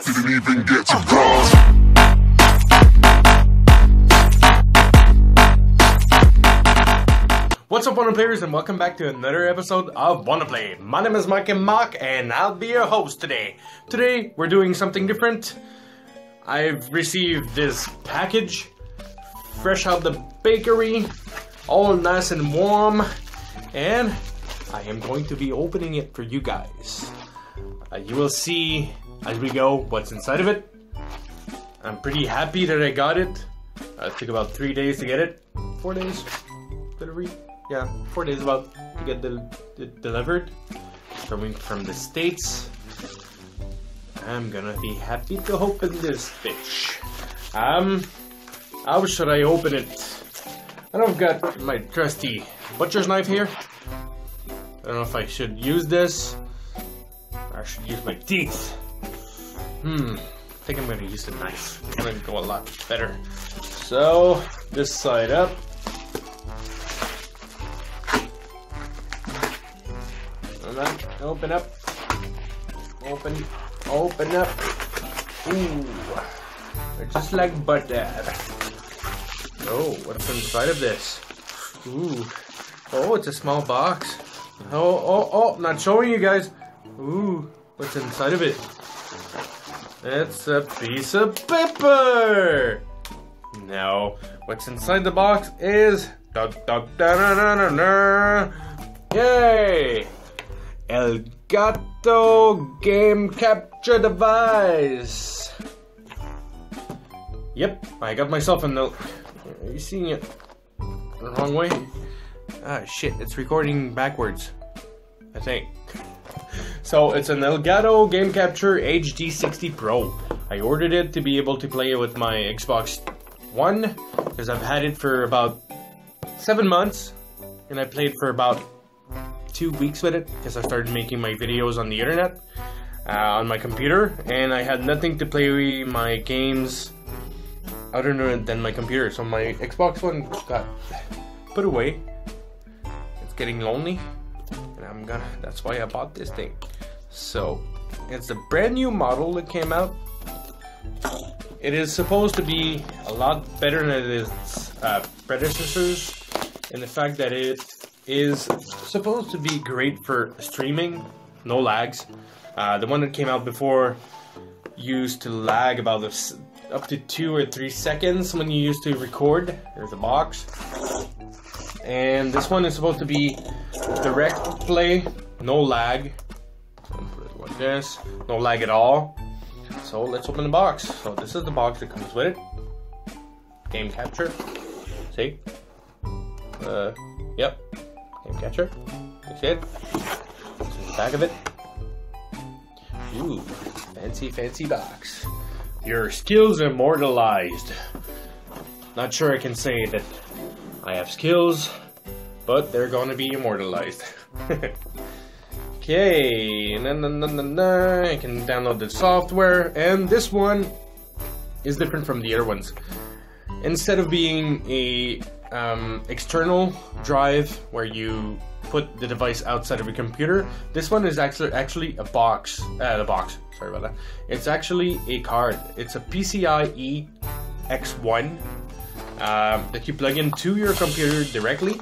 us. Didn't even get to cross. What's up, Wanna Players, and welcome back to another episode of Wanna Play. My name is Mike and Mock, and I'll be your host today. Today, we're doing something different. I've received this package, fresh out the bakery, all nice and warm, and I am going to be opening it for you guys. You will see, as we go, what's inside of it. I'm pretty happy that I got it. It took about 3 days to get it. 4 days? Delivery? Yeah, 4 days about to get delivered. Coming from the States. I'm gonna be happy to open this bitch. How should I open it? And I've got my trusty butcher's knife here. I don't know if I should use this. Or I should use my teeth. I think I'm gonna use the knife. It's gonna go a lot better. So, this side up. Open up. Open up. Ooh. They're just like butter. Oh, what's inside of this? Ooh. Oh, it's a small box. Oh, not showing you guys. Ooh, what's inside of it? It's a piece of paper. No. What's inside the box is yay! Elgato Game Capture Device. Yep, I got myself a note. Are you seeing it the wrong way? Ah, shit, it's recording backwards, I think. So, it's an Elgato Game Capture HD60 Pro. I ordered it to be able to play it with my Xbox One, because I've had it for about 7 months, and I played for about 2 weeks with it because I started making my videos on the internet on my computer, and I had nothing to play my games other than my computer. So my Xbox One got put away. It's getting lonely, and that's why I bought this thing. So it's a brand new model that came out. It is supposed to be a lot better than its predecessors, and the fact that it is supposed to be great for streaming, no lags. The one that came out before used to lag about up to 2 or 3 seconds when you used to record. There's a box, and this one is supposed to be direct play, no lag. Put it like this, no lag at all. So let's open the box. So this is the box that comes with it. Game capture. See? Yep. Game catcher. That's it. This is the back of it. Ooh, fancy, fancy box. Your skills immortalized. Not sure I can say that I have skills, but they're gonna be immortalized. Okay, I can download the software, and this one is different from the other ones. Instead of being a external drive where you put the device outside of your computer, this one is actually a box. Sorry about that. It's actually a card. It's a PCIe X1 that you plug into your computer directly.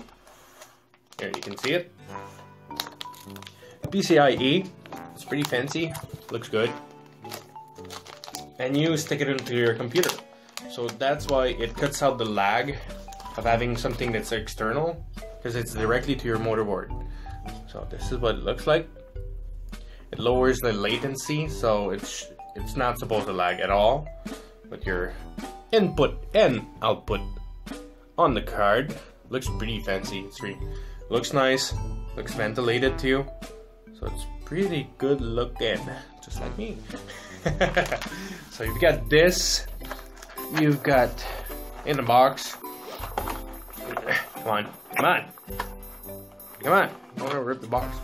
Here you can see it. PCIe. It's pretty fancy. Looks good. And you stick it into your computer. So that's why it cuts out the lag of having something that's external, because it's directly to your motherboard. So this is what it looks like. It lowers the latency, so it's not supposed to lag at all with your input and output on the card. Looks pretty fancy. It's really, looks nice. Looks ventilated too. So it's pretty good looking, just like me. So you've got this. You've got in the box. Come on. I want to rip the box.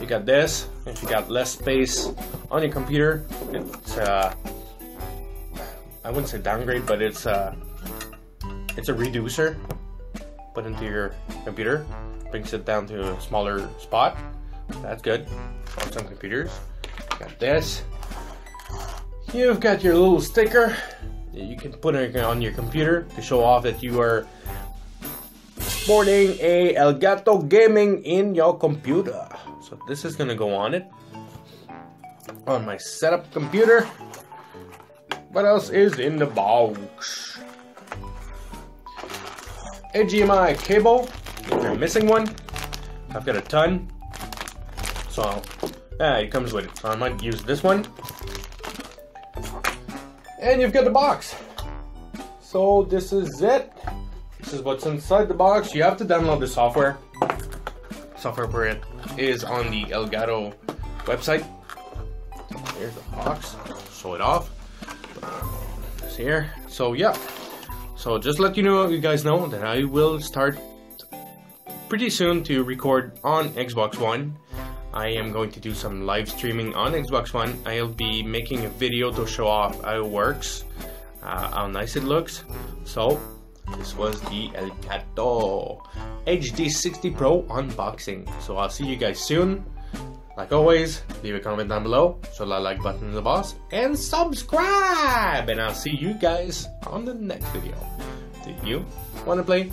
You got this. If you got less space on your computer, it's I wouldn't say downgrade, but it's a reducer put into your computer. Brings it down to a smaller spot. That's good on some computers. You got this. You've got your little sticker that you can put on your computer to show off that you are sporting a Elgato Gaming in your computer. So this is gonna go on it, on my setup computer. What else is in the box? A HDMI cable, if you're missing one. I've got a ton, so it comes with it, so I might use this one. And you've got the box. So this is it. This is what's inside the box. You have to download the software. Software for it is on the Elgato website. Here's the box. Show it off. It's here. So yeah. So just let you guys know that I will start pretty soon to record on Xbox One. I am going to do some live streaming on Xbox One. I'll be making a video to show off how it works, how nice it looks. So this was the Elgato HD60 Pro unboxing. So I'll see you guys soon. Like always, leave a comment down below, show that like button to the boss, and subscribe! And I'll see you guys on the next video. Do you wanna play?